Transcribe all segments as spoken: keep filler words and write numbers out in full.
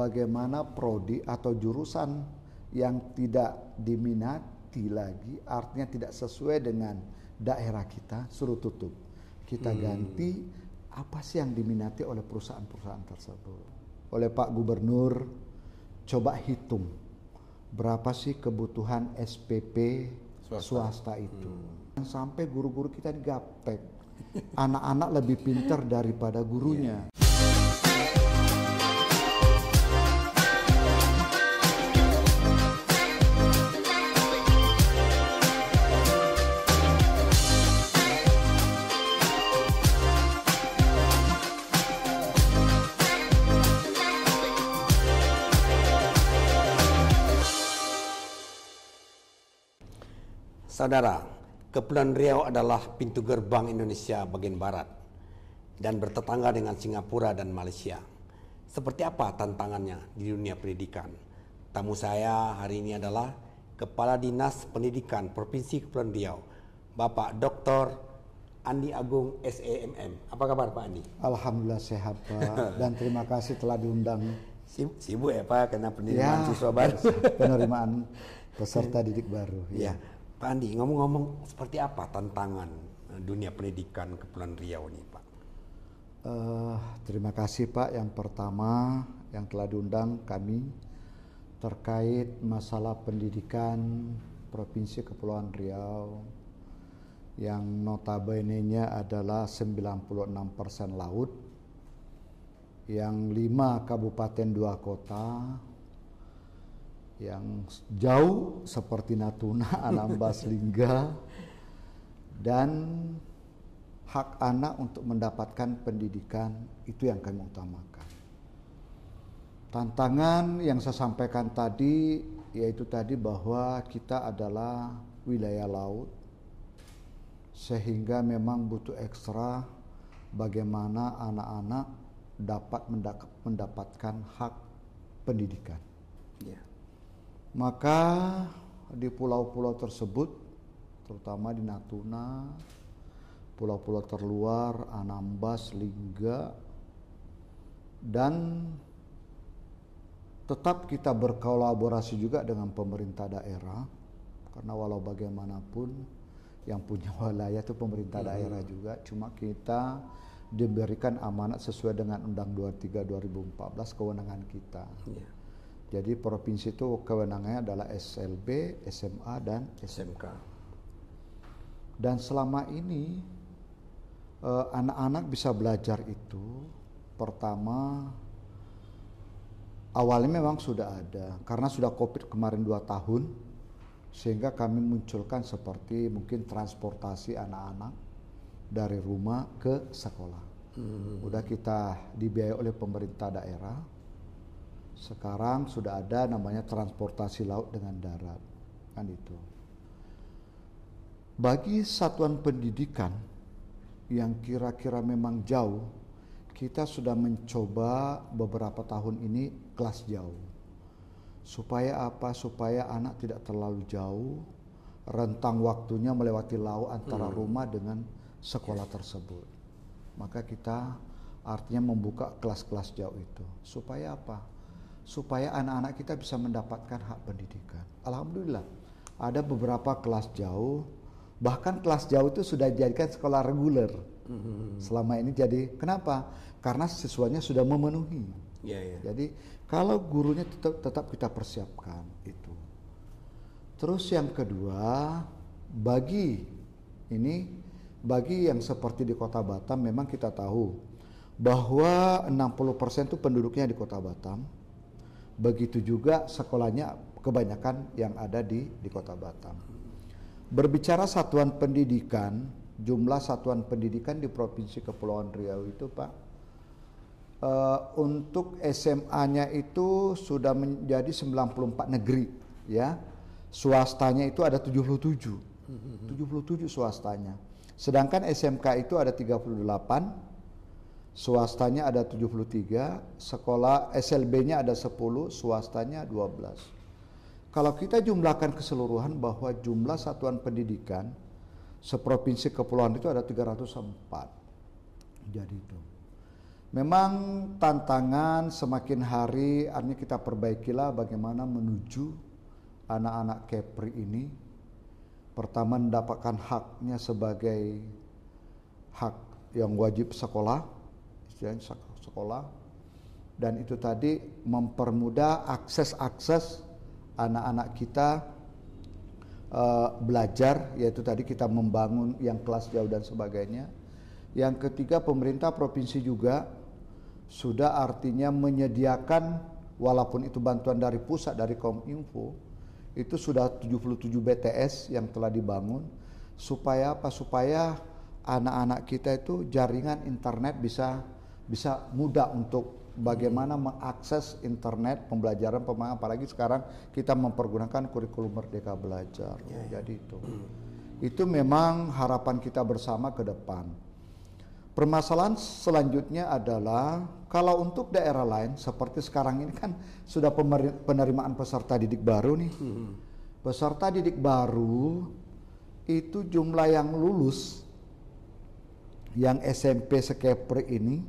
bagaimana prodi atau jurusan yang tidak diminati lagi, artinya tidak sesuai dengan daerah kita, suruh tutup. Kita hmm. ganti apa sih yang diminati oleh perusahaan-perusahaan tersebut. Oleh Pak Gubernur, coba hitung berapa sih kebutuhan S P P swasta, swasta itu. Hmm. Sampai guru-guru kita digaptek. Anak-anak lebih pintar daripada gurunya. Yeah. Saudara, Kepulauan Riau adalah pintu gerbang Indonesia bagian barat dan bertetangga dengan Singapura dan Malaysia. Seperti apa tantangannya di dunia pendidikan? Tamu saya hari ini adalah Kepala Dinas Pendidikan Provinsi Kepulauan Riau, Bapak Doktor Andi Agung, S A M M. Apa kabar Pak Andi? Alhamdulillah sehat Pak, dan terima kasih telah diundang. Sibuk ya Pak, karena penerimaan ya, siswa baru. Penerimaan peserta didik baru. Ya. Ya. Pak Andi, ngomong-ngomong seperti apa tantangan dunia pendidikan Kepulauan Riau ini, Pak? Uh, terima kasih, Pak. Yang pertama yang telah diundang kami terkait masalah pendidikan Provinsi Kepulauan Riau yang notabene-nya adalah sembilan puluh enam persen laut, yang lima kabupaten dua kota, yang jauh seperti Natuna, Anambas, Lingga, dan hak anak untuk mendapatkan pendidikan, itu yang kami utamakan. Tantangan yang saya sampaikan tadi, yaitu tadi bahwa kita adalah wilayah laut, sehingga memang butuh ekstra bagaimana anak-anak dapat mendapatkan hak pendidikan. Yeah. Maka di pulau-pulau tersebut, terutama di Natuna, pulau-pulau terluar, Anambas, Lingga, dan tetap kita berkolaborasi juga dengan pemerintah daerah, karena walau bagaimanapun yang punya wilayah itu pemerintah hmm. daerah juga, cuma kita diberikan amanat sesuai dengan Undang-Undang dua puluh tiga dua ribu empat belas kewenangan kita. Yeah. Jadi provinsi itu kewenangannya adalah S L B, S M A, dan S M K. Dan selama ini anak-anak eh, bisa belajar itu, pertama awalnya memang sudah ada, karena sudah COVID kemarin dua tahun, sehingga kami munculkan seperti mungkin transportasi anak-anak dari rumah ke sekolah. Hmm. Udah kita dibiayai oleh pemerintah daerah. Sekarang sudah ada namanya transportasi laut dengan darat, kan itu. Bagi satuan pendidikan yang kira-kira memang jauh, kita sudah mencoba beberapa tahun ini kelas jauh. Supaya apa? Supaya anak tidak terlalu jauh, rentang waktunya melewati laut antara hmm. rumah dengan sekolah tersebut. Maka kita artinya membuka kelas-kelas jauh itu. Supaya apa? Supaya anak-anak kita bisa mendapatkan hak pendidikan. Alhamdulillah, ada beberapa kelas jauh, bahkan kelas jauh itu sudah dijadikan sekolah reguler. Mm-hmm. Selama ini jadi, kenapa? Karena siswanya sudah memenuhi. Yeah, yeah. Jadi kalau gurunya tetap, tetap kita persiapkan itu. Terus yang kedua, bagi ini, bagi yang seperti di Kota Batam, memang kita tahu bahwa enam puluh persen itu penduduknya di Kota Batam. Begitu juga sekolahnya kebanyakan yang ada di, di Kota Batam. Berbicara satuan pendidikan, jumlah satuan pendidikan di Provinsi Kepulauan Riau itu Pak, uh, untuk S M A-nya itu sudah menjadi sembilan puluh empat negeri, ya. Swastanya itu ada tujuh puluh tujuh, tujuh puluh tujuh swastanya. Sedangkan S M K itu ada tiga puluh delapan. Swastanya ada tujuh puluh tiga, sekolah S L B-nya ada sepuluh, swastanya dua belas. Kalau kita jumlahkan keseluruhan bahwa jumlah satuan pendidikan seprovinsi kepulauan itu ada tiga ratus empat. Jadi itu. Memang tantangan semakin hari, artinya kita perbaikilah bagaimana menuju anak-anak Kepri ini. Pertama, mendapatkan haknya sebagai hak yang wajib sekolah, istilahnya sekolah. Dan itu tadi mempermudah akses-akses anak-anak kita uh, belajar, yaitu tadi kita membangun yang kelas jauh dan sebagainya. Yang ketiga, pemerintah provinsi juga sudah artinya menyediakan, walaupun itu bantuan dari pusat, dari Kominfo, itu sudah tujuh puluh tujuh B T S yang telah dibangun, supaya apa? Supaya anak-anak kita itu jaringan internet bisa bisa mudah untuk bagaimana mengakses internet pembelajaran, pemahaman, apalagi sekarang kita mempergunakan kurikulum Merdeka Belajar. Ya, ya. Jadi itu. Itu memang harapan kita bersama ke depan. Permasalahan selanjutnya adalah kalau untuk daerah lain seperti sekarang ini kan sudah penerimaan peserta didik baru nih. Hmm. Peserta didik baru itu jumlah yang lulus yang S M P sekepri ini,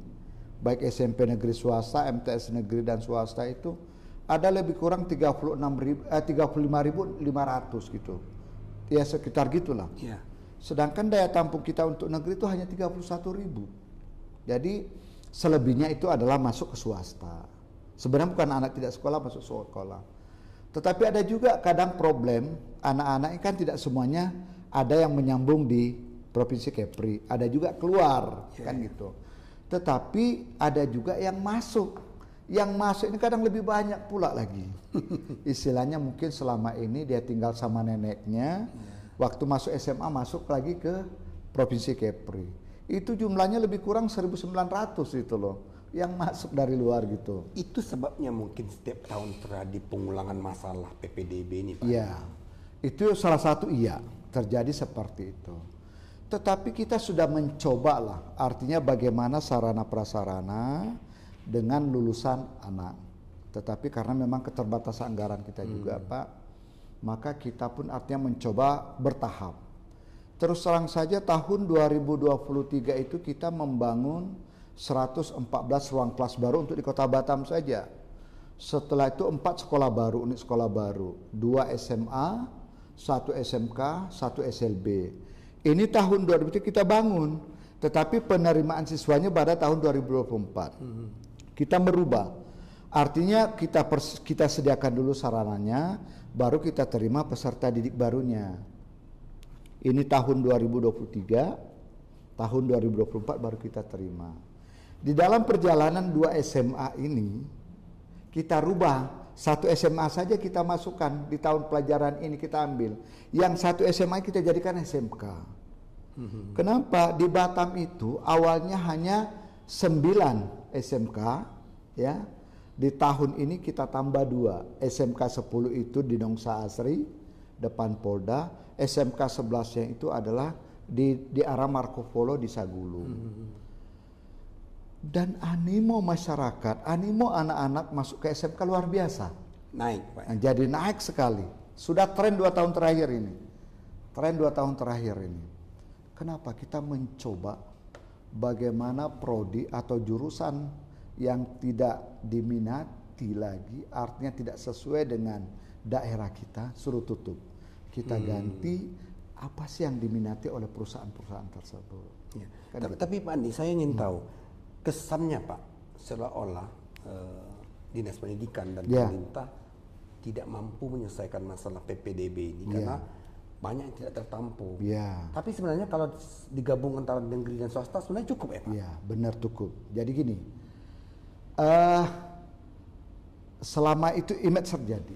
baik S M P negeri swasta, M T S negeri dan swasta itu ada lebih kurang tiga puluh enam ribu, eh, tiga puluh lima ribu lima ratus gitu. Ya sekitar gitulah. Yeah. Sedangkan daya tampung kita untuk negeri itu hanya tiga puluh satu ribu. Jadi selebihnya itu adalah masuk ke swasta. Sebenarnya bukan anak tidak sekolah masuk sekolah. Tetapi ada juga kadang problem anak-anak kan tidak semuanya ada yang menyambung di Provinsi Kepri. Ada juga keluar, yeah, kan gitu. Tetapi ada juga yang masuk. Yang masuk ini kadang lebih banyak pula lagi. Istilahnya mungkin selama ini dia tinggal sama neneknya. Yeah. Waktu masuk S M A masuk lagi ke Provinsi Kepri. Itu jumlahnya lebih kurang seribu sembilan ratus itu loh yang masuk dari luar gitu. Itu sebabnya mungkin setiap tahun terjadi pengulangan masalah P P D B ini, Pak. Iya. Itu salah satu iya terjadi seperti itu. Tetapi kita sudah mencoba lah, artinya bagaimana sarana prasarana dengan lulusan anak. Tetapi karena memang keterbatasan anggaran kita juga, hmm, Pak, maka kita pun artinya mencoba bertahap. Terus terang saja tahun dua ribu dua puluh tiga itu kita membangun seratus empat belas ruang kelas baru untuk di Kota Batam saja. Setelah itu empat sekolah baru, unit sekolah baru, dua S M A, satu S M K, satu S L B. Ini tahun dua ribu tiga kita bangun, tetapi penerimaan siswanya pada tahun dua ribu dua puluh empat. Hmm. Kita merubah. Artinya kita pers kita sediakan dulu sarananya, baru kita terima peserta didik barunya. Ini tahun dua ribu dua puluh tiga, tahun dua ribu dua puluh empat baru kita terima. Di dalam perjalanan dua S M A ini, kita rubah. Satu S M A saja kita masukkan di tahun pelajaran ini kita ambil. Yang satu S M A kita jadikan S M K. Mm-hmm. Kenapa? Di Batam itu awalnya hanya sembilan S M K, ya. Di tahun ini kita tambah dua, S M K sepuluh itu di Nongsa Asri, depan Polda, S M K sebelasnya itu adalah di, di arah Marco Polo di Sagulung. Hmm. Dan animo masyarakat, animo anak-anak masuk ke S M K luar biasa. Naik, Pak. Nah, jadi naik sekali. Sudah tren dua tahun terakhir ini. Tren dua tahun terakhir ini. Kenapa? Kita mencoba bagaimana prodi atau jurusan yang tidak diminati lagi, artinya tidak sesuai dengan daerah kita, suruh tutup. Kita hmm. ganti apa sih yang diminati oleh perusahaan-perusahaan tersebut. Ya. Kan tapi, gitu? Tapi Pak Andi, saya ingin hmm. tahu kesannya, Pak, seolah-olah eh, dinas pendidikan dan ya. pemerintah tidak mampu menyelesaikan masalah P P D B ini ya. karena banyak yang tidak tertampung. Ya. Tapi sebenarnya kalau digabung antara negeri dan swasta sebenarnya cukup ya, Pak? Ya, benar cukup. Jadi gini. Uh, selama itu image terjadi,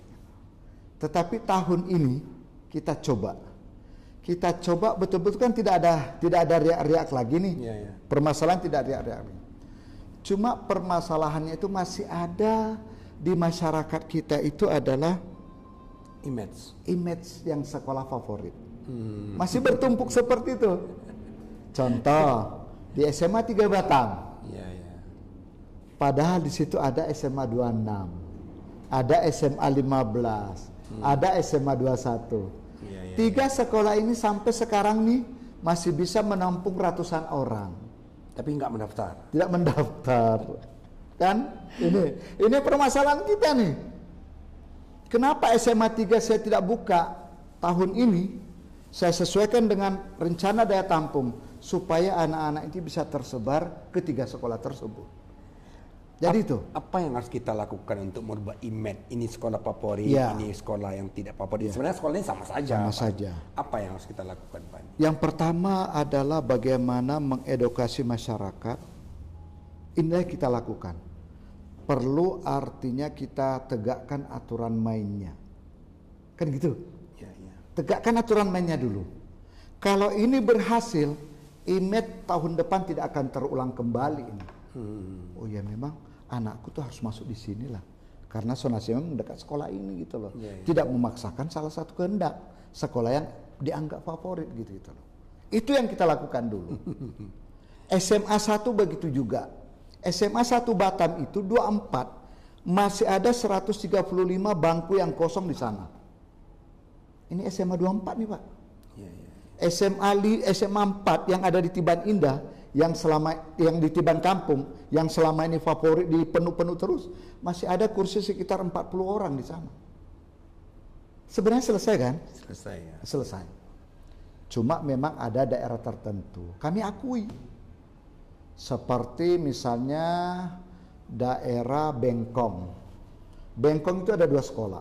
tetapi tahun ini kita coba, kita coba betul-betul kan tidak ada tidak ada riak-riak lagi nih, yeah, yeah. permasalahan tidak riak-riak. Cuma permasalahannya itu masih ada di masyarakat kita itu adalah image, image yang sekolah favorit, hmm. masih bertumpuk seperti itu. Contoh di S M A tiga Batam. Yeah, yeah. Padahal di situ ada S M A dua puluh enam, ada S M A lima belas, hmm. ada S M A dua puluh satu. Ya, ya, Tiga ya. sekolah ini sampai sekarang nih masih bisa menampung ratusan orang. Tapi nggak mendaftar. Tidak mendaftar. Kan? Ini ini permasalahan kita nih. Kenapa S M A tiga saya tidak buka tahun ini? Saya sesuaikan dengan rencana daya tampung supaya anak-anak itu bisa tersebar ke tiga sekolah tersebut. Jadi apa, itu apa yang harus kita lakukan untuk merubah image ini sekolah favorit, ya. Ini sekolah yang tidak favorit. Ya. Sebenarnya sekolahnya sama saja. Sama apa? saja. Apa yang harus kita lakukan, Pak? Yang pertama adalah bagaimana mengedukasi masyarakat. Ini kita lakukan. Perlu artinya kita tegakkan aturan mainnya. Kan gitu? Ya, ya. Tegakkan aturan mainnya dulu. Kalau ini berhasil, image tahun depan tidak akan terulang kembali ini. Hmm. Oh ya, memang anakku tuh harus masuk di sinilah karena zonasinya mendekat sekolah ini gitu loh. Yeah, yeah. Tidak memaksakan salah satu kehendak sekolah yang dianggap favorit gitu gitu loh. Itu yang kita lakukan dulu. S M A satu begitu juga. S M A satu Batam itu dua puluh empat masih ada seratus tiga puluh lima bangku yang kosong di sana. Ini S M A dua puluh empat nih, Pak. Yeah, yeah. S M A empat yang ada di Tiban Indah, yang selama yang di Tiban Kampung, yang selama ini favorit di penuh-penuh terus, masih ada kursi sekitar empat puluh orang di sana. Sebenarnya selesai kan? Selesai ya. Selesai. Cuma memang ada daerah tertentu. Kami akui. Seperti misalnya daerah Bengkong. Bengkong itu ada dua sekolah.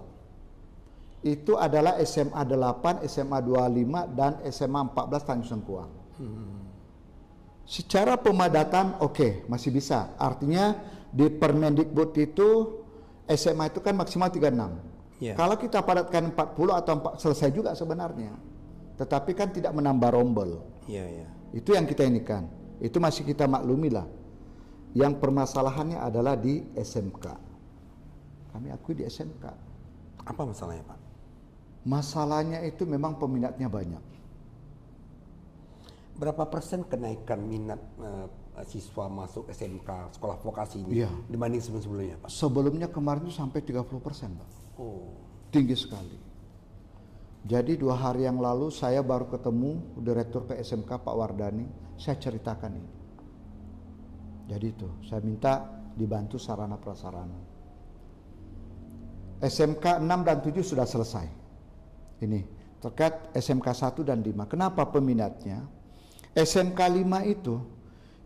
Itu adalah S M A delapan, S M A dua puluh lima, dan S M A empat belas Tanjung Sengkuang. Hmm. Secara pemadatan, oke, okay, masih bisa. Artinya di Permendikbud itu S M A itu kan maksimal tiga puluh enam. Yeah. Kalau kita padatkan empat puluh atau empat, selesai juga sebenarnya. Tetapi kan tidak menambah rombel. Yeah, yeah. Itu yang kita inikan. Itu masih kita maklumi lah. Yang permasalahannya adalah di S M K. Kami akui di S M K. Apa masalahnya, Pak? Masalahnya itu memang peminatnya banyak. Berapa persen kenaikan minat uh, siswa masuk S M K, sekolah vokasi ini, iya, dibanding sebelum-sebelumnya, Pak? Sebelumnya kemarin itu sampai tiga puluh persen, Pak. Oh. Tinggi sekali. Jadi dua hari yang lalu saya baru ketemu Direktur P S M K Pak Wardani, saya ceritakan ini. Jadi itu, saya minta dibantu sarana-prasarana. S M K enam dan tujuh sudah selesai. Ini, terkait S M K satu dan lima. Kenapa peminatnya? S M K lima itu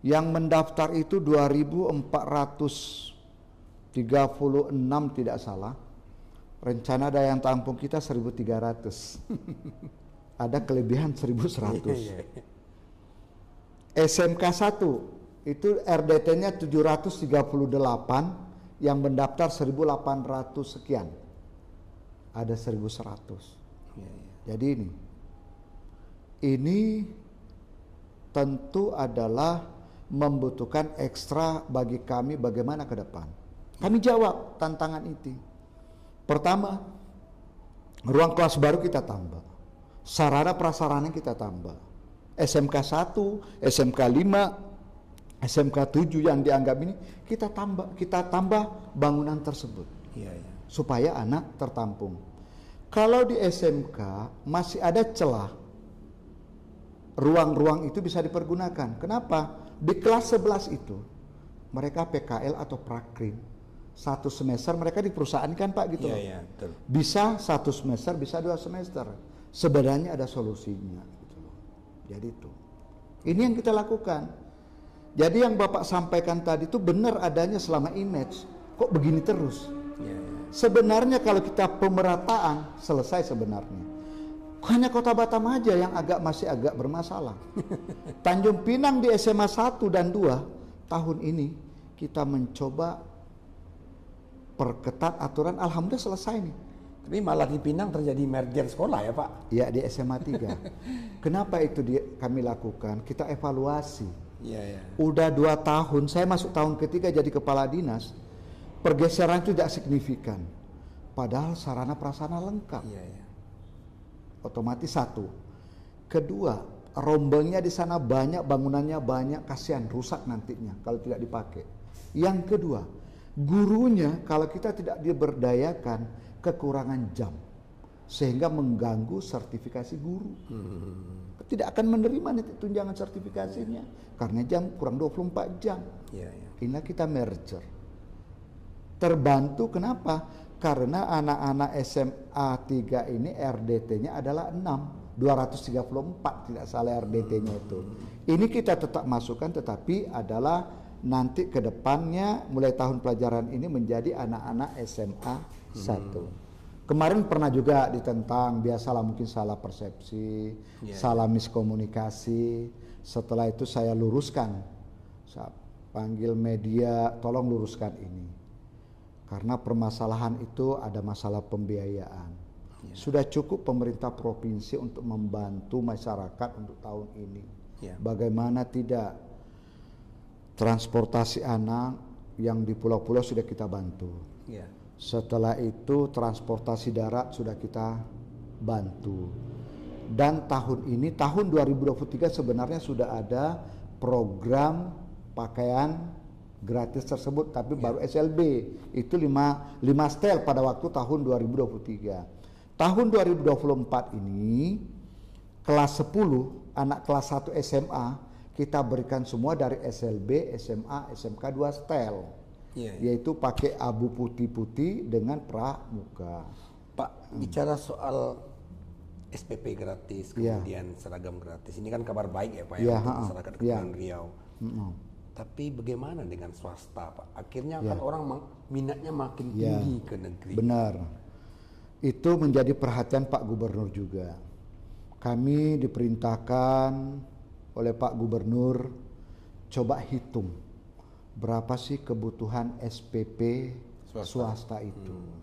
yang mendaftar itu dua ribu empat ratus tiga puluh enam tidak salah. Rencana daya tampung kita seribu tiga ratus. Ada kelebihan seribu seratus. S M K satu itu R D T-nya tujuh ratus tiga puluh delapan, yang mendaftar seribu delapan ratus sekian. Ada seribu seratus. Jadi ini ini tentu adalah membutuhkan ekstra bagi kami bagaimana ke depan. Kami jawab tantangan itu. Pertama, ruang kelas baru kita tambah. Sarana prasarana kita tambah. S M K satu, S M K lima, S M K tujuh yang dianggap ini kita tambah, kita tambah bangunan tersebut. Ya, ya. Supaya anak tertampung. Kalau di S M K masih ada celah, ruang-ruang itu bisa dipergunakan. Kenapa? Di kelas sebelas itu mereka P K L atau prakrim. Satu semester mereka di perusahaan kan, Pak, gitu loh. Yeah, yeah, bisa satu semester, bisa dua semester. Sebenarnya ada solusinya gitu loh. Jadi itu. Ini yang kita lakukan. Jadi yang Bapak sampaikan tadi itu benar adanya selama image. Kok begini terus? Yeah, yeah. Sebenarnya kalau kita pemerataan selesai sebenarnya. Hanya kota Batam aja yang agak masih agak bermasalah. Tanjung Pinang di S M A satu dan dua tahun ini kita mencoba perketat aturan, alhamdulillah selesai nih. Tapi malah di Pinang terjadi merger sekolah ya, Pak? Iya, di S M A tiga. Kenapa itu di, kami lakukan? Kita evaluasi. Ya, ya. Udah dua tahun, saya masuk tahun ketiga jadi kepala dinas, pergeseran itu tidak signifikan. Padahal sarana prasarana lengkap. Ya, ya. Otomatis satu. Kedua, rombongnya di sana banyak, bangunannya banyak, kasihan rusak nantinya kalau tidak dipakai. Yang kedua, gurunya kalau kita tidak diberdayakan kekurangan jam. sehingga mengganggu sertifikasi guru. Hmm. Tidak akan menerima nanti tunjangan sertifikasinya karena jam kurang dua puluh empat jam. Yeah, yeah. Inilah kita merger. Terbantu kenapa? Karena anak-anak S M A tiga ini R D T-nya adalah enam, dua ratus tiga puluh empat tidak salah R D T-nya itu. Ini kita tetap masukkan, tetapi adalah nanti ke depannya mulai tahun pelajaran ini menjadi anak-anak S M A satu. Hmm. Kemarin pernah juga ditentang, biasalah mungkin salah persepsi, yeah, salah miskomunikasi. Setelah itu saya luruskan, saya panggil media, tolong luruskan ini. Karena permasalahan itu ada masalah pembiayaan. Ya. Sudah cukup pemerintah provinsi untuk membantu masyarakat untuk tahun ini. Ya. Bagaimana tidak transportasi anak yang di pulau-pulau sudah kita bantu. Ya. Setelah itu transportasi darat sudah kita bantu. Dan tahun ini, tahun dua ribu dua puluh tiga sebenarnya sudah ada program pakaian gratis tersebut, tapi ya, baru S L B itu lima lima setel pada waktu tahun dua ribu dua puluh tiga. Tahun dua ribu dua puluh empat ini kelas sepuluh, anak kelas satu S M A kita berikan semua dari S L B, S M A, S M K dua setel, ya, ya, yaitu pakai abu putih-putih dengan pramuka. Pak, hmm, bicara soal S P P gratis, kemudian ya, seragam gratis, ini kan kabar baik ya Pak ya, ya untuk masyarakat Kepulauan ya, Riau. Hmm. Tapi bagaimana dengan swasta Pak? Akhirnya ya, kan orang minatnya makin ya, tinggi ke negeri. Benar. Itu menjadi perhatian Pak Gubernur juga. Kami diperintahkan oleh Pak Gubernur, coba hitung berapa sih kebutuhan S P P swasta, swasta itu. Hmm.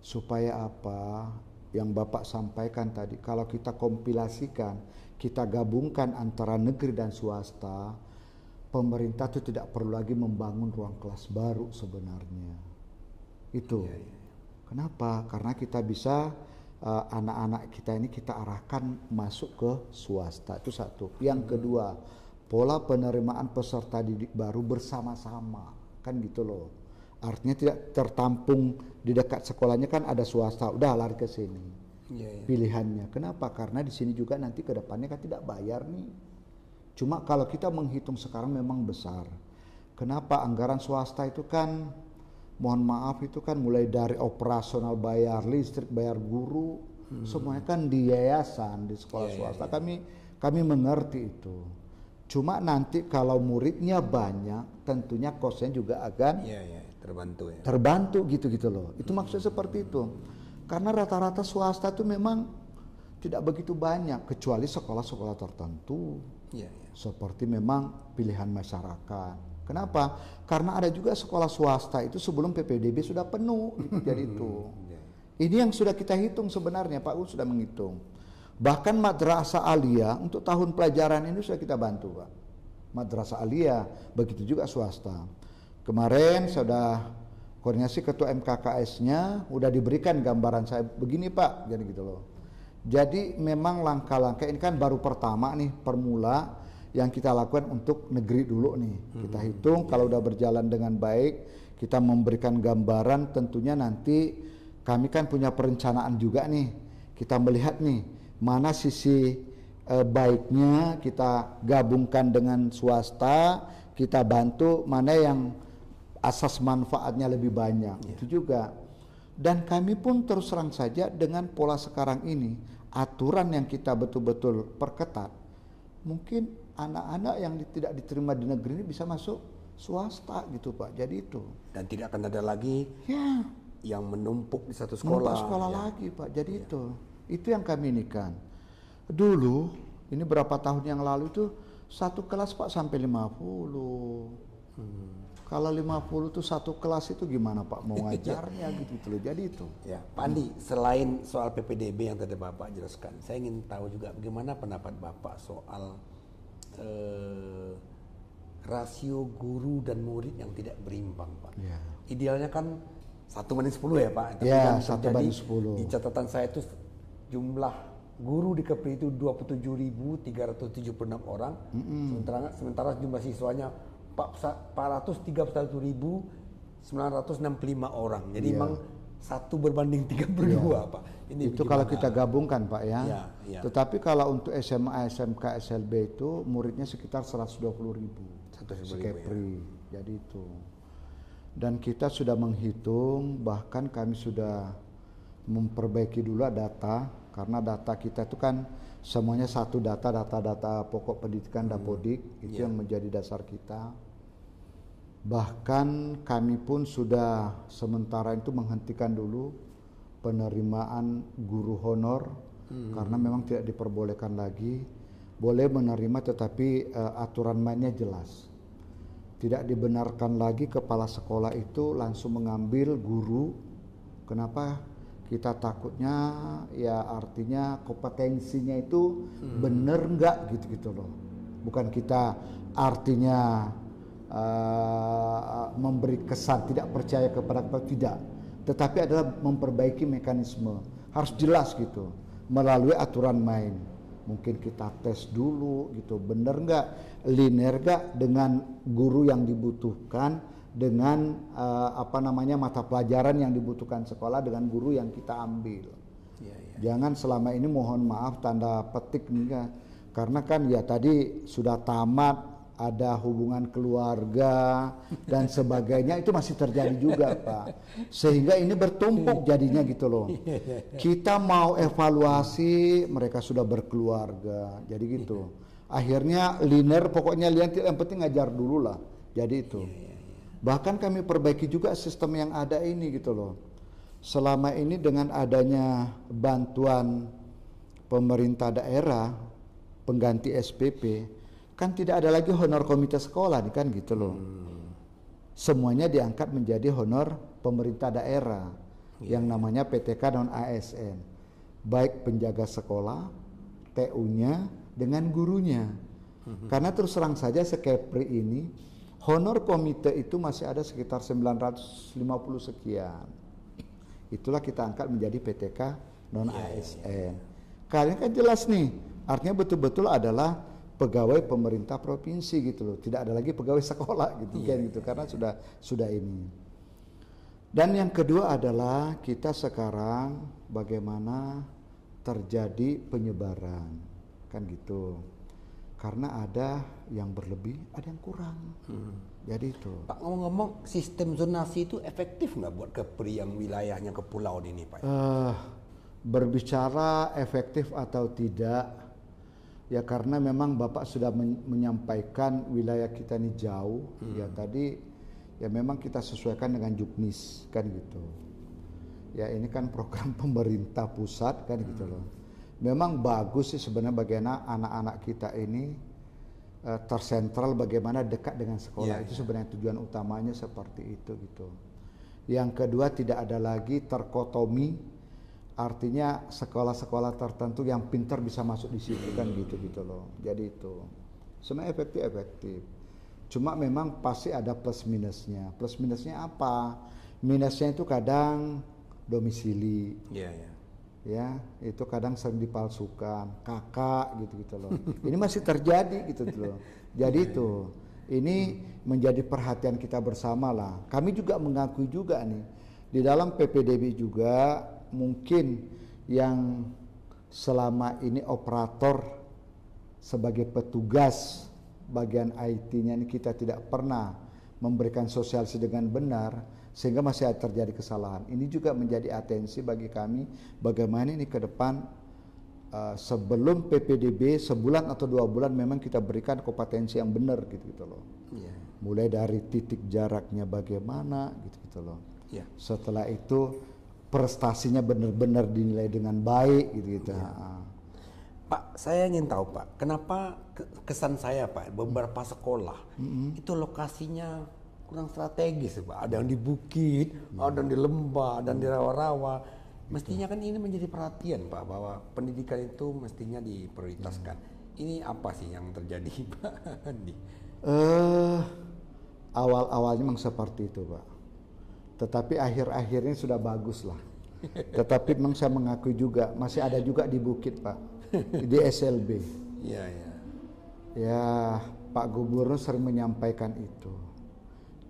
Supaya apa yang Bapak sampaikan tadi, kalau kita kompilasikan, kita gabungkan antara negeri dan swasta, pemerintah itu tidak perlu lagi membangun ruang kelas baru sebenarnya. Itu. Ya, ya. Kenapa? Karena kita bisa anak-anak uh, kita ini kita arahkan masuk ke swasta. Itu satu. Yang hmm, kedua, pola penerimaan peserta didik baru bersama-sama. Kan gitu loh. Artinya tidak tertampung di dekat sekolahnya, kan ada swasta. Udah lari ke sini. Ya, ya. Pilihannya. Kenapa? Karena di sini juga nanti ke depannya kan tidak bayar nih. Cuma kalau kita menghitung sekarang memang besar. Kenapa anggaran swasta itu kan, mohon maaf itu kan mulai dari operasional, bayar listrik, bayar guru, hmm, semuanya kan di yayasan, di sekolah yeah, swasta. Yeah, yeah. Kami kami mengerti itu. Cuma nanti kalau muridnya banyak, tentunya kosnya juga akan yeah, yeah, terbantu ya. Terbantu gitu-gitu loh. Itu maksudnya seperti itu. Karena rata-rata swasta itu memang tidak begitu banyak, kecuali sekolah-sekolah tertentu. Ya, ya. Seperti memang pilihan masyarakat. Kenapa? Karena ada juga sekolah swasta itu sebelum P P D B sudah penuh. Jadi itu. Ya. Ini yang sudah kita hitung sebenarnya, Pak U sudah menghitung. Bahkan madrasah aliyah untuk tahun pelajaran ini sudah kita bantu, Pak. Madrasah aliyah, begitu juga swasta. Kemarin sudah koordinasi ketua M K K S-nya, udah diberikan gambaran saya begini, Pak. Jadi gitu loh. Jadi memang langkah-langkah ini kan baru pertama nih, permula yang kita lakukan untuk negeri dulu nih. Mm-hmm. Kita hitung kalau udah berjalan dengan baik, kita memberikan gambaran, tentunya nanti kami kan punya perencanaan juga nih. Kita melihat nih mana sisi eh, baiknya kita gabungkan dengan swasta, kita bantu mana yang asas manfaatnya lebih banyak. Yeah. Itu juga. Dan kami pun terus terang saja dengan pola sekarang ini, aturan yang kita betul-betul perketat, mungkin anak-anak yang tidak diterima di negeri ini bisa masuk swasta gitu Pak. Jadi itu. Dan tidak akan ada lagi ya, yang menumpuk di satu sekolah. Menumpuk sekolah ya, lagi Pak. Jadi ya, itu. Itu yang kami ini kan. Dulu, ini berapa tahun yang lalu itu satu kelas Pak sampai lima puluh. Hmm. Kalau lima puluh tuh satu kelas itu gimana Pak mau ngajarnya gitu loh. Jadi itu. Ya, Pak Andi, selain soal P P D B yang tadi Bapak jelaskan, saya ingin tahu juga bagaimana pendapat Bapak soal eh, rasio guru dan murid yang tidak berimbang Pak. Ya. Idealnya kan satu banding sepuluh ya Pak. Tapi ya, kan satu banding sepuluh. Di catatan saya itu jumlah guru di Kepri itu dua puluh tujuh ribu tiga ratus tujuh puluh enam orang. Mm -mm. Sementara, sementara jumlah siswanya empat ratus tiga puluh satu ribu sembilan ratus enam puluh lima orang. Jadi yeah, memang satu berbanding tiga puluh dua yeah, Pak. Ini itu kalau kita ada. Gabungkan Pak ya. Ya, ya. Tetapi kalau untuk S M A, S M K, S L B itu muridnya sekitar seratus dua puluh ribu. Sekepri. Ya. Jadi itu. Dan kita sudah menghitung, bahkan kami sudah memperbaiki dulu data, karena data kita itu kan semuanya satu data, data-data pokok pendidikan DAPODIK, hmm. itu yeah. yang menjadi dasar kita. Bahkan kami pun sudah sementara itu menghentikan dulu penerimaan guru honor, hmm. karena memang tidak diperbolehkan lagi. Boleh menerima tetapi uh, aturan mainnya jelas. Tidak dibenarkan lagi kepala sekolah itu langsung mengambil guru. Kenapa? Kita takutnya ya artinya kompetensinya itu hmm. bener nggak gitu-gitu loh. Bukan kita artinya Uh, memberi kesan tidak percaya kepada tidak, tetapi adalah memperbaiki mekanisme, harus jelas gitu melalui aturan main. Mungkin kita tes dulu gitu, bener nggak, linear nggak dengan guru yang dibutuhkan, dengan uh, apa namanya mata pelajaran yang dibutuhkan sekolah, dengan guru yang kita ambil. Ya, ya. Jangan selama ini mohon maaf tanda petik enggak, karena kan ya tadi sudah tamat. Ada hubungan keluarga dan sebagainya, itu masih terjadi juga Pak, sehingga ini bertumpuk jadinya gitu loh. Kita mau evaluasi, mereka sudah berkeluarga, jadi gitu. Akhirnya linear, pokoknya lihat yang penting ngajar dulu lah, jadi itu. Bahkan kami perbaiki juga sistem yang ada ini gitu loh. Selama ini dengan adanya bantuan pemerintah daerah pengganti S P P, kan tidak ada lagi honor komite sekolah nih kan gitu loh. Hmm. Semuanya diangkat menjadi honor pemerintah daerah yeah. yang namanya P T K dan A S N. Baik penjaga sekolah, T U-nya dengan gurunya. Hmm. Karena terus terang saja sekepri ini honor komite itu masih ada sekitar sembilan ratus lima puluh sekian. Itulah kita angkat menjadi P T K dan yeah, A S N. Yeah, yeah. Kalian kan jelas nih, artinya betul-betul adalah pegawai pemerintah provinsi gitu loh, tidak ada lagi pegawai sekolah gitu yeah, kan gitu yeah, karena yeah. sudah sudah ini. Dan yang kedua adalah kita sekarang bagaimana terjadi penyebaran kan gitu, karena ada yang berlebih ada yang kurang. Hmm. Jadi itu. Pak, ngomong-ngomong sistem zonasi itu efektif nggak buat Kepri yang wilayahnya kepulauan ini Pak? Uh, berbicara efektif atau tidak? Ya karena memang Bapak sudah men menyampaikan wilayah kita ini jauh, hmm. ya tadi ya memang kita sesuaikan dengan juknis kan gitu. Ya ini kan program pemerintah pusat kan hmm. gitu loh. Memang bagus sih sebenarnya bagaimana anak-anak kita ini uh, tersentral, bagaimana dekat dengan sekolah, yeah, itu yeah. sebenarnya tujuan utamanya seperti itu gitu. Yang kedua tidak ada lagi terkotomi. Artinya sekolah-sekolah tertentu yang pintar bisa masuk di situ kan gitu-gitu loh. Jadi itu sebenarnya efektif-efektif. Cuma memang pasti ada plus minusnya. Plus minusnya apa? Minusnya itu kadang domisili. Iya, iya. Ya, itu kadang sering dipalsukan, kakak gitu-gitu loh. Ini masih terjadi gitu loh. Jadi itu ini menjadi perhatian kita bersama lah. Kami juga mengakui juga nih di dalam P P D B juga mungkin yang selama ini operator sebagai petugas bagian I T-nya ini kita tidak pernah memberikan sosialisasi dengan benar, sehingga masih terjadi kesalahan. Ini juga menjadi atensi bagi kami bagaimana ini ke depan uh, sebelum P P D B sebulan atau dua bulan memang kita berikan kompetensi yang benar gitu-gitu loh. Yeah. Mulai dari titik jaraknya bagaimana gitu-gitu loh. Yeah. Setelah itu prestasinya benar-benar dinilai dengan baik gitu-gitu. Ya. Pak, saya ingin tahu Pak, kenapa kesan saya Pak, beberapa sekolah mm-hmm. itu lokasinya kurang strategis Pak, ada yang di bukit, mm-hmm. ada yang di lembah, ada yang di rawa-rawa. Mestinya kan ini menjadi perhatian Pak, bahwa pendidikan itu mestinya diprioritaskan. Mm-hmm. Ini apa sih yang terjadi Pak Andi? Uh, awal-awalnya memang seperti itu Pak. Tetapi akhir-akhirnya sudah bagus lah. Tetapi memang saya mengakui juga masih ada juga di bukit Pak, di S L B. Ya, ya. Ya Pak Gubernur sering menyampaikan itu.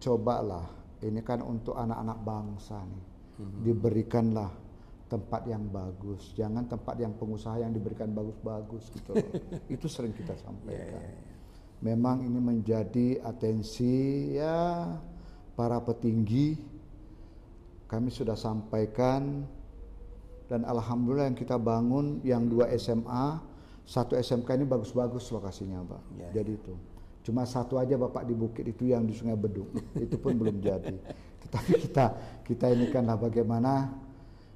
Cobalah, ini kan untuk anak-anak bangsa nih, mm-hmm. diberikanlah tempat yang bagus, jangan tempat yang pengusaha yang diberikan bagus-bagus gitu loh. Itu sering kita sampaikan. Yeah, yeah, yeah. Memang ini menjadi atensi ya para petinggi, kami sudah sampaikan, dan alhamdulillah yang kita bangun yang dua S M A, satu S M K ini bagus-bagus lokasinya, Pak. Yeah, jadi yeah. itu. Cuma satu aja Bapak di Bukit itu yang di Sungai Beduk, itu pun belum jadi. Tetapi kita kita ini kanlah bagaimana,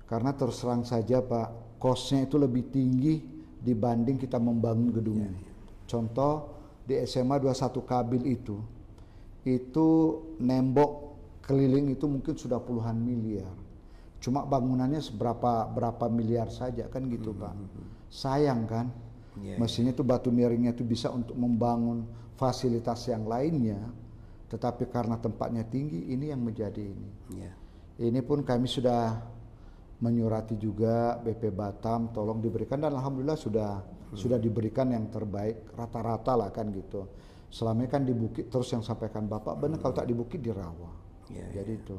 karena terus terang saja Pak, kosnya itu lebih tinggi dibanding kita membangun gedungnya. Ya, ya. Contoh di S M A dua puluh satu Kabil itu, itu nembok keliling itu mungkin sudah puluhan miliar. Cuma bangunannya seberapa berapa miliar saja kan gitu hmm, Pak. Hmm. Sayang kan? Ya, mesinnya itu batu miringnya itu bisa untuk membangun fasilitas yang lainnya, tetapi karena tempatnya tinggi ini yang menjadi ini. Ya. Ini pun kami sudah menyurati juga B P Batam, tolong diberikan, dan alhamdulillah sudah hmm. sudah diberikan yang terbaik rata-rata lah kan gitu. Selama ini kan di Bukit terus yang sampaikan Bapak benar, hmm. kalau tak di Bukit di rawa. Ya, jadi ya. itu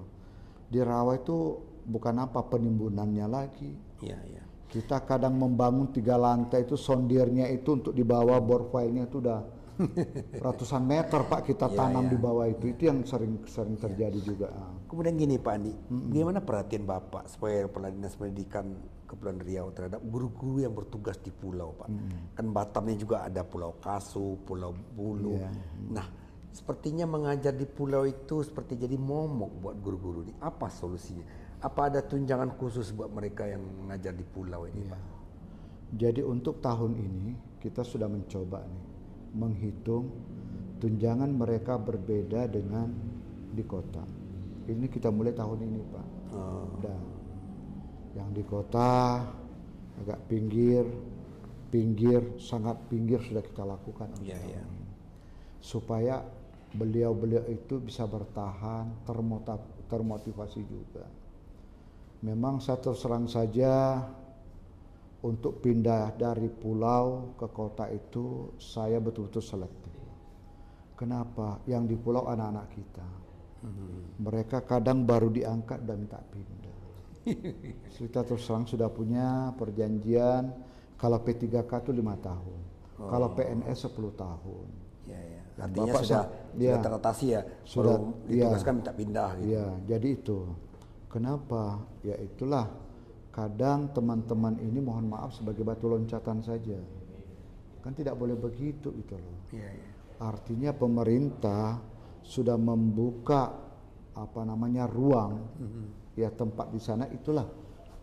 di rawa itu bukan apa penimbunannya lagi. Ya, ya. Kita kadang membangun tiga lantai itu sondirnya itu untuk dibawa bor filenya itu udah ratusan meter Pak kita ya, tanam ya. di bawah itu. Ya. Itu yang sering-sering terjadi ya. juga. Kemudian gini Pak Andi, mm-hmm. gimana perhatian Bapak supaya Kepala Dinas Pendidikan Kepulauan Riau terhadap guru-guru yang bertugas di pulau Pak? Mm-hmm. Kan Batamnya juga ada Pulau Kasu, Pulau Bulu. Yeah. Nah, sepertinya mengajar di pulau itu seperti jadi momok buat guru-guru ini. Apa solusinya? Apa ada tunjangan khusus buat mereka yang mengajar di pulau ini, ya. Pak? Jadi untuk tahun ini kita sudah mencoba nih menghitung tunjangan mereka berbeda dengan di kota. Ini kita mulai tahun ini, Pak. Oh. Dan yang di kota agak pinggir, pinggir, sangat pinggir sudah kita lakukan. Ya, ya. Supaya beliau-beliau itu bisa bertahan, termotiv- termotivasi juga. Memang saya terserang saja untuk pindah dari pulau ke kota itu saya betul-betul selektif. Kenapa? Yang di pulau anak-anak kita, hmm. mereka kadang baru diangkat dan minta pindah. Kita terserang sudah punya perjanjian kalau P tiga K itu lima tahun, oh. kalau P N S sepuluh tahun. Ya, ya. Artinya Bapak sudah, ya, sudah teratasi ya, sudah ditugaskan ya, minta pindah. Gitu. Ya, jadi itu. Kenapa? Ya itulah, kadang teman-teman ini mohon maaf sebagai batu loncatan saja. Kan tidak boleh begitu gitu loh. Ya, ya. Artinya pemerintah sudah membuka apa namanya ruang, mm-hmm. ya tempat di sana itulah.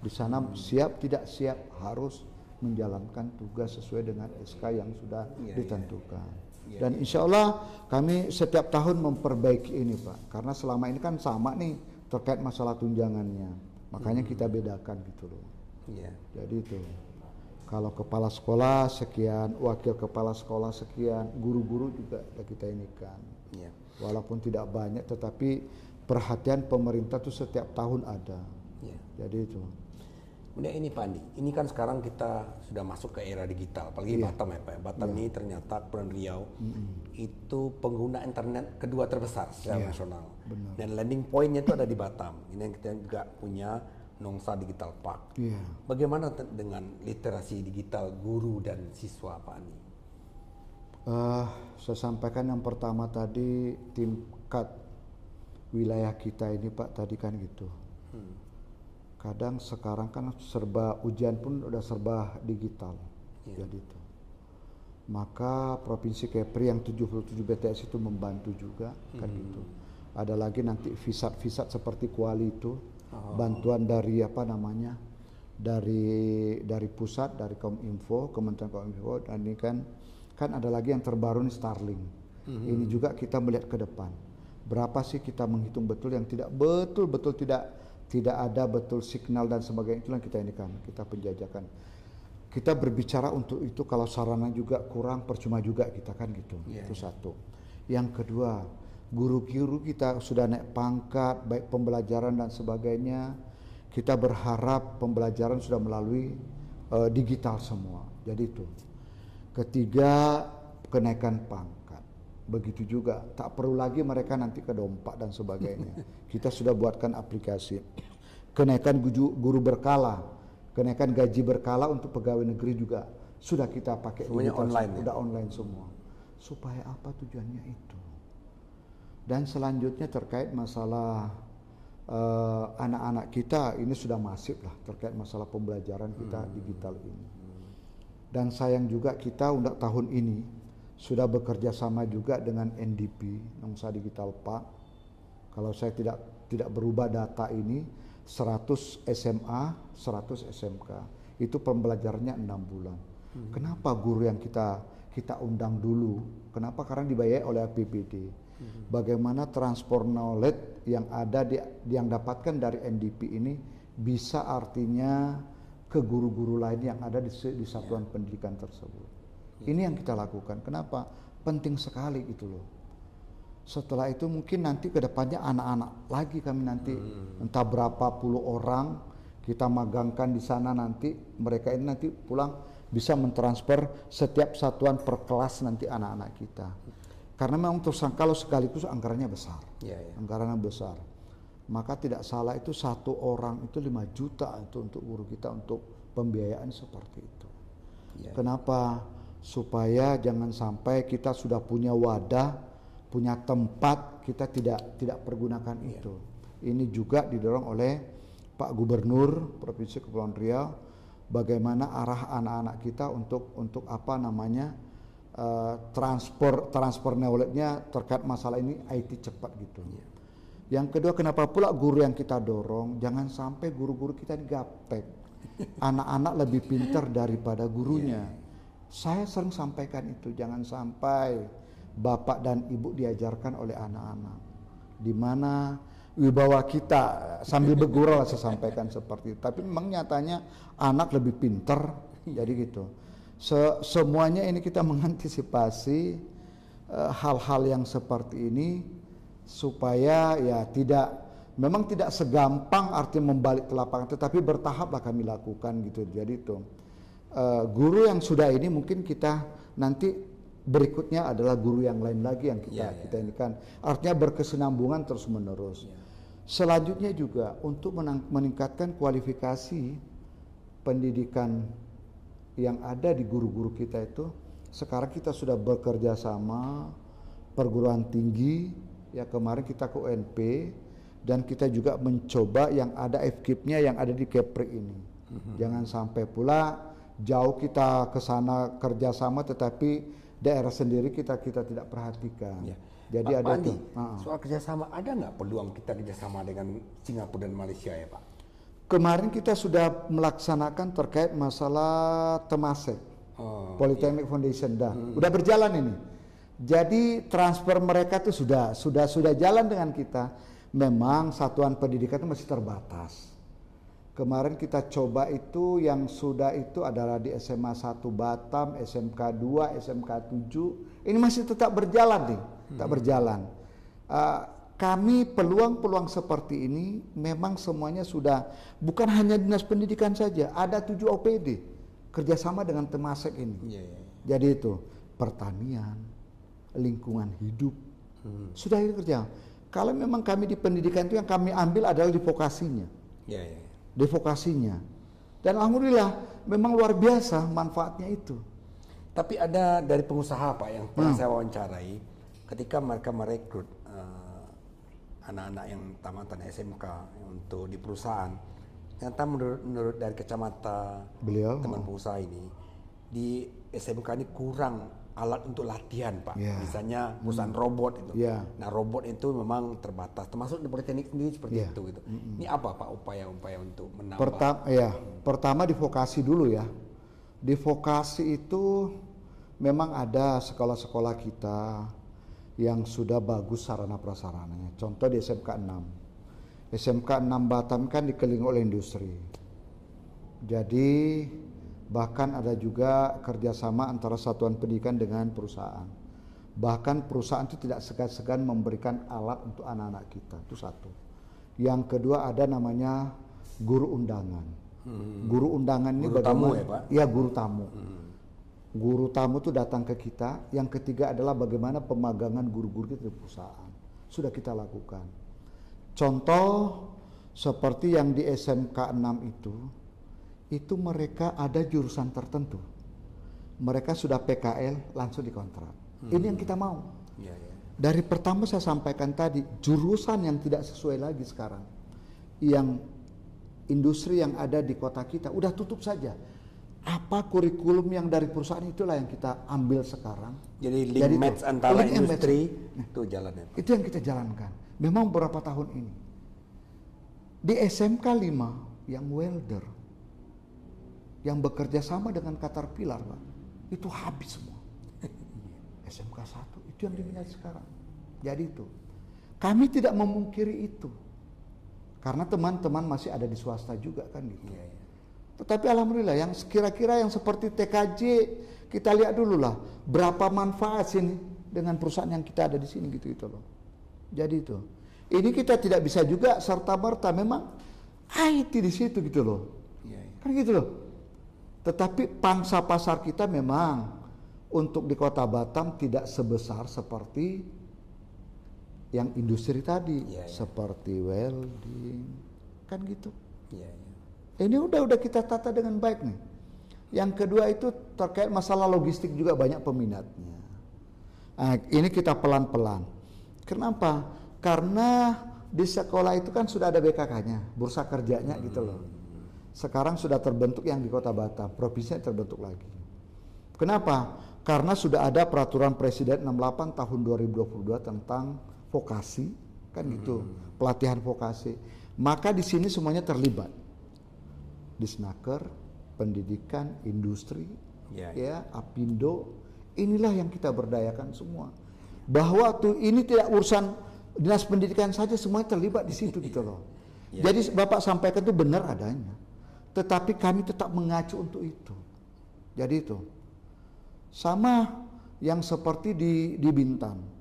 Di sana mm-hmm. siap tidak siap harus menjalankan tugas sesuai dengan S K yang sudah ya, ditentukan. Ya, ya. Dan insya Allah kami setiap tahun memperbaiki ini Pak. Karena selama ini kan sama nih. Terkait masalah tunjangannya, makanya hmm. kita bedakan gitu loh. Yeah. Jadi itu, kalau kepala sekolah sekian, wakil kepala sekolah sekian, guru-guru juga kita inikan. Yeah. Walaupun tidak banyak, tetapi perhatian pemerintah tuh setiap tahun ada. Yeah. Jadi itu. Kemudian ini Pak Andi, ini kan sekarang kita sudah masuk ke era digital, apalagi yeah. Batam ya Pak. Batam yeah. ini ternyata Kepulauan Riau mm-hmm. itu pengguna internet kedua terbesar secara yeah. nasional. Benar. Dan landing pointnya itu ada di Batam. Ini yang kita juga punya Nongsa Digital Park. Yeah. Bagaimana te- dengan literasi digital guru dan siswa Pak Andi? Uh, saya sampaikan yang pertama tadi tingkat wilayah kita ini Pak tadi kan gitu. Hmm. Kadang sekarang kan serba ujian pun udah serba digital, yeah. jadi itu. Maka Provinsi Kepri yang tujuh puluh tujuh B T S itu membantu juga, mm. kan gitu. Ada lagi nanti visat-visat seperti Kuali itu, oh. bantuan dari apa namanya, dari dari pusat, dari Kominfo, Kementerian Kominfo, dan ini kan kan ada lagi yang terbaru nih Starlink. Mm-hmm. Ini juga kita melihat ke depan, berapa sih kita menghitung betul yang tidak betul-betul tidak. Tidak ada betul signal dan sebagainya, itu yang kita inikan, kita penjajakan. Kita berbicara untuk itu, kalau sarana juga kurang, percuma juga kita kan gitu, yeah. itu satu. Yang kedua, guru-guru kita sudah naik pangkat, baik pembelajaran dan sebagainya. Kita berharap pembelajaran sudah melalui uh, digital semua, jadi itu. Ketiga, kenaikan pangkat. Begitu juga, tak perlu lagi mereka nanti kedompak dan sebagainya. Kita sudah buatkan aplikasi. Kenaikan guru, guru berkala. Kenaikan gaji berkala untuk pegawai negeri juga sudah kita pakai online, sudah ya? Online semua. Supaya apa tujuannya itu? Dan selanjutnya terkait masalah anak-anak uh, anak -anak kita ini sudah masif lah terkait masalah pembelajaran kita hmm. digital ini. Dan sayang juga kita untuk tahun ini sudah bekerja sama juga dengan N D P, Nongsa Digital Park. Kalau saya tidak tidak berubah data ini, seratus S M A, seratus S M K. Itu pembelajarannya enam bulan. Hmm. Kenapa guru yang kita kita undang dulu? Kenapa? Karena dibayar oleh A P B D. Bagaimana transfer knowledge yang ada di, yang dapatkan dari N D P ini bisa artinya ke guru-guru lain yang ada di, di satuan yeah. pendidikan tersebut. Yeah. Ini yang kita lakukan. Kenapa? Penting sekali itu loh. Setelah itu mungkin nanti kedepannya anak-anak lagi kami nanti hmm. entah berapa puluh orang kita magangkan di sana nanti mereka ini nanti pulang bisa mentransfer setiap satuan per kelas nanti anak-anak kita. Karena memang terus kalau sekaligus anggarannya besar, ya, ya. anggarannya besar, maka tidak salah itu satu orang itu lima juta itu untuk guru kita untuk pembiayaan seperti itu. Ya. Kenapa? Supaya jangan sampai kita sudah punya wadah, punya tempat kita tidak tidak pergunakan ya. itu. Ini juga didorong oleh Pak Gubernur Provinsi Kepulauan Riau, bagaimana arah anak-anak kita untuk untuk apa namanya? Uh, transfer transfer knowledge-nya terkait masalah ini I T cepat gitu. Yeah. Yang kedua, kenapa pula guru yang kita dorong jangan sampai guru-guru kita digaptek. Anak-anak lebih pintar daripada gurunya. Yeah. Saya sering sampaikan itu, jangan sampai bapak dan ibu diajarkan oleh anak-anak. Di mana wibawa kita sambil bergurau saya sampaikan seperti itu. Tapi memang nyatanya anak lebih pintar, jadi gitu. Se semuanya ini kita mengantisipasi hal-hal uh, yang seperti ini supaya ya tidak, memang tidak segampang artinya membalik ke lapangan, tetapi bertahaplah kami lakukan gitu. Jadi itu uh, guru yang sudah ini mungkin kita nanti berikutnya adalah guru yang lain lagi yang kita yeah, yeah. kita ini kan artinya berkesinambungan terus menerus. Yeah. Selanjutnya juga untuk meningkatkan kualifikasi pendidikan yang ada di guru-guru kita itu, sekarang kita sudah bekerja sama perguruan tinggi, ya kemarin kita ke U N P, dan kita juga mencoba yang ada F K I P-nya yang ada di Kepri ini. Mm-hmm. Jangan sampai pula jauh kita ke sana kerjasama, tetapi daerah sendiri kita kita tidak perhatikan. Ya. Jadi Pak, ada Pak Andi, uh-uh. soal kerjasama, ada nggak peluang kita kerjasama dengan Singapura dan Malaysia ya Pak? Kemarin kita sudah melaksanakan terkait masalah Temasek oh, Polytechnic iya. Foundation dah, hmm. udah berjalan ini. Jadi transfer mereka tuh sudah sudah sudah jalan dengan kita. Memang satuan pendidikan itu masih terbatas. Kemarin kita coba itu yang sudah itu adalah di S M A satu Batam, S M K dua, S M K tujuh. Ini masih tetap berjalan nih, tetap hmm. berjalan. Uh, Kami peluang-peluang seperti ini memang semuanya sudah, bukan hanya dinas pendidikan saja, ada tujuh O P D kerjasama dengan Temasek ini. Yeah, yeah. Jadi itu pertanian, lingkungan hidup, hmm. sudah ini kerja. Kalau memang kami di pendidikan itu yang kami ambil adalah di vokasinya, yeah, yeah. di vokasinya. Dan alhamdulillah memang luar biasa manfaatnya itu. Tapi ada dari pengusaha Pak yang pernah hmm. saya wawancarai, ketika mereka merekrut Uh, anak-anak yang tamatan S M K untuk di perusahaan, ternyata menurut, menurut dari kacamata beliau, teman pengusaha ini, di S M K ini kurang alat untuk latihan Pak, yeah. misalnya perusahaan mm. robot itu. Yeah. Nah robot itu memang terbatas, termasuk di politeknik sendiri seperti yeah. itu. Gitu. Mm -hmm. Ini apa Pak upaya-upaya untuk menambah? Pertama, ya. Pertama di vokasi dulu ya, di vokasi itu memang ada sekolah-sekolah kita yang sudah bagus sarana prasarananya. Contoh di S M K enam. S M K enam Batam kan dikelilingi oleh industri. Jadi bahkan ada juga kerjasama antara satuan pendidikan dengan perusahaan. Bahkan perusahaan itu tidak segan-segan memberikan alat untuk anak-anak kita. Itu satu. Yang kedua ada namanya guru undangan. Hmm. Guru undangan ini guru tamu ya Pak? Iya guru tamu. Hmm. Guru tamu itu datang ke kita. Yang ketiga adalah bagaimana pemagangan guru-guru kita di perusahaan. Sudah kita lakukan. Contoh seperti yang di S M K enam itu, itu mereka ada jurusan tertentu. Mereka sudah P K L langsung dikontrak. Hmm. Ini yang kita mau. Ya, ya. Dari pertama saya sampaikan tadi, jurusan yang tidak sesuai lagi sekarang. Yang industri yang ada di kota kita, udah tutup saja. Apa kurikulum yang dari perusahaan itulah yang kita ambil sekarang. Jadi link Jadi, match antara link industri, nah, itu jalannya. Itu yang kita jalankan. Memang beberapa tahun ini. Di S M K lima yang welder, yang bekerja sama dengan Caterpillar, Pak, itu habis semua. S M K satu, itu yang diminati sekarang. Jadi itu. Kami tidak memungkiri itu. Karena teman-teman masih ada di swasta juga kan gitu. Iya, iya. Tetapi alhamdulillah yang kira-kira yang seperti T K J kita lihat dulu lah berapa manfaat sini dengan perusahaan yang kita ada di sini gitu gitu loh. Jadi itu. Ini kita tidak bisa juga serta-merta memang I T di situ gitu loh. Iya, iya. Kan gitu loh. Tetapi pangsa pasar kita memang untuk di Kota Batam tidak sebesar seperti yang industri tadi, ya, ya. Seperti welding, kan gitu. Ya, ya. Ini udah-udah kita tata dengan baik nih. Yang kedua itu terkait masalah logistik juga banyak peminatnya. Nah, ini kita pelan-pelan. Kenapa? Karena di sekolah itu kan sudah ada B K K-nya, bursa kerjanya hmm. gitu loh. Sekarang sudah terbentuk yang di Kota Batam, provinsinya terbentuk lagi. Kenapa? Karena sudah ada peraturan Presiden enam puluh delapan tahun dua ribu dua puluh dua tentang vokasi kan gitu, hmm. pelatihan vokasi. Maka di sini semuanya terlibat. Disnaker, pendidikan, industri, ya, ya, ya Apindo, inilah yang kita berdayakan semua. Bahwa tuh ini tidak urusan dinas pendidikan saja, semuanya terlibat di situ gitu loh. Ya, jadi ya. Bapak sampaikan itu benar adanya. Tetapi kami tetap mengacu untuk itu. Jadi itu. Sama yang seperti di di Bintan.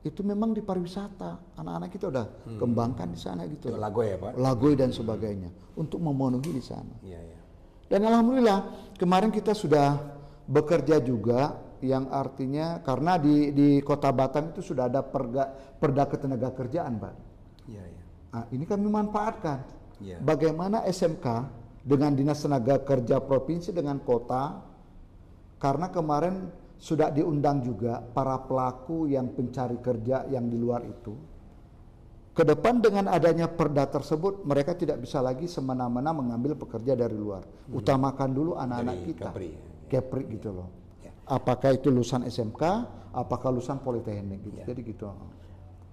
Itu memang di pariwisata anak-anak kita udah hmm. kembangkan di sana gitu. Lagoy ya Pak? Lagoy dan sebagainya hmm. untuk memenuhi di sana. Ya, ya. Dan alhamdulillah kemarin kita sudah bekerja juga yang artinya karena di di Kota Batam itu sudah ada perga, perda ketenagakerjaan Pak. Ya, ya. Nah, ini kami manfaatkan. Ya. Bagaimana S M K dengan Dinas Tenaga Kerja Provinsi dengan Kota karena kemarin sudah diundang juga para pelaku yang pencari kerja yang di luar itu. Kedepan dengan adanya perda tersebut, mereka tidak bisa lagi semena-mena mengambil pekerja dari luar. Hmm. Utamakan dulu anak-anak kita. Kepri, Kepri ya. Gitu loh. Ya. Apakah itu lulusan S M K, apakah lulusan Politeknik gitu. Ya. Jadi gitu.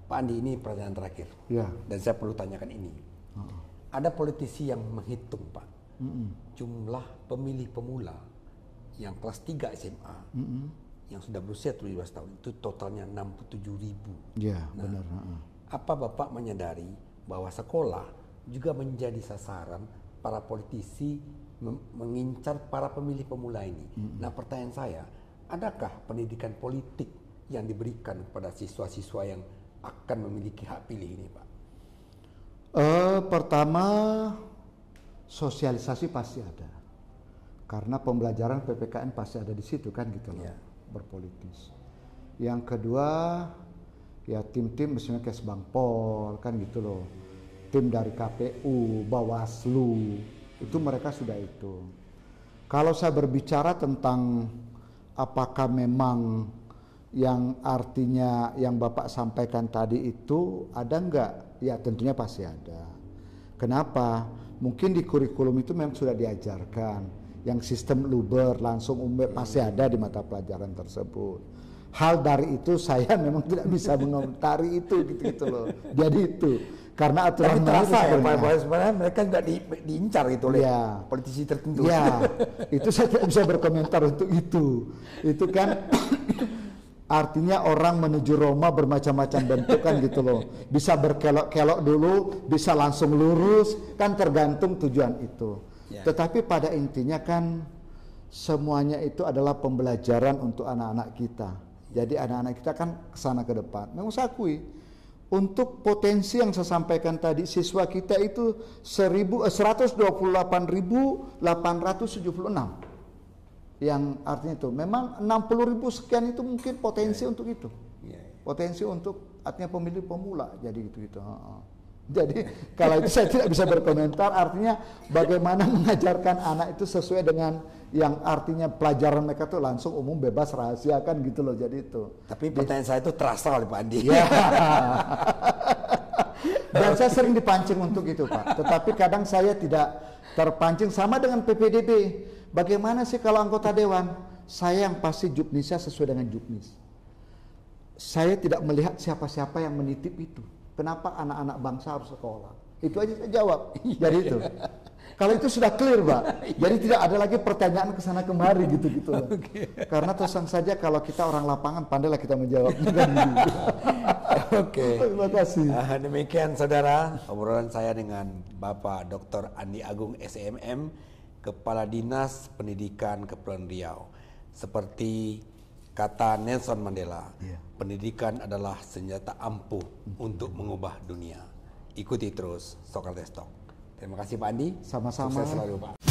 Pak Andi, ini pertanyaan terakhir. Ya. Dan saya perlu tanyakan ini. Hmm. Ada politisi yang menghitung, Pak, hmm. jumlah pemilih pemula yang kelas tiga S M A mm-hmm. yang sudah berusia tujuh belas tahun itu totalnya enam puluh tujuh ribu. Ya, nah, benar. Apa Bapak menyadari bahwa sekolah juga menjadi sasaran para politisi mengincar para pemilih pemula ini? Mm-hmm. Nah, pertanyaan saya, adakah pendidikan politik yang diberikan kepada siswa-siswa yang akan memiliki hak pilih ini, Pak? Uh, pertama, sosialisasi pasti ada. Karena pembelajaran P P K N pasti ada di situ kan gitu loh, ya. Berpolitis. Yang kedua, ya tim-tim misalnya Kesbangpol kan gitu loh, tim dari K P U, Bawaslu, itu mereka sudah itu. Kalau saya berbicara tentang apakah memang yang artinya yang Bapak sampaikan tadi itu ada enggak? Ya tentunya pasti ada. Kenapa? Mungkin di kurikulum itu memang sudah diajarkan. Yang sistem luber langsung umbe pasti ada di mata pelajaran tersebut. Hal dari itu saya memang tidak bisa mengomentari itu gitu gitu loh. Jadi itu karena aturan terasa ya, sebenarnya mereka juga di, diincar gitu oleh ya. Politisi tertentu. Ya, itu saya tidak bisa berkomentar untuk itu. Itu kan artinya orang menuju Roma bermacam-macam bentuk kan gitu loh. Bisa berkelok-kelok dulu, bisa langsung lurus, kan tergantung tujuan itu. Ya. Tetapi pada intinya kan semuanya itu adalah pembelajaran untuk anak-anak kita. Jadi anak-anak kita kan kesana ke depan. Memang saya akui untuk potensi yang saya sampaikan tadi siswa kita itu seratus dua puluh delapan ribu delapan ratus tujuh puluh enam yang artinya itu memang enam puluh ribu sekian itu mungkin potensi ya. Untuk itu ya, ya. Potensi untuk artinya pemilih pemula jadi gitu-gitu. Jadi kalau itu saya tidak bisa berkomentar, artinya bagaimana mengajarkan anak itu sesuai dengan yang artinya pelajaran mereka itu langsung umum, bebas, rahasia, kan gitu loh. Jadi itu. Tapi pertanyaan saya itu terasa oleh Pak Andi. Ya. Dan saya sering dipancing untuk itu, Pak. Tetapi kadang saya tidak terpancing, sama dengan P P D B. Bagaimana sih kalau anggota dewan? Saya yang pasti jubnisnya sesuai dengan jubnis. Saya tidak melihat siapa-siapa yang menitip itu. Kenapa anak-anak bangsa harus sekolah? Itu aja saya jawab. Jadi itu. Kalau itu sudah clear, Pak. Jadi tidak ada lagi pertanyaan ke sana kemari gitu-gitu. Okay. Karena terus saja kalau kita orang lapangan pandailah kita menjawab. Oke. Terima kasih. Uh, demikian saudara obrolan saya dengan Bapak Doktor Andi Agung S M M, Kepala Dinas Pendidikan Kepulauan Riau. Seperti kata Nelson Mandela, yeah. pendidikan adalah senjata ampuh untuk mengubah dunia. Ikuti terus Socrates Talk. Terima kasih Pak Andi. Sama-sama. Sukses selalu Pak.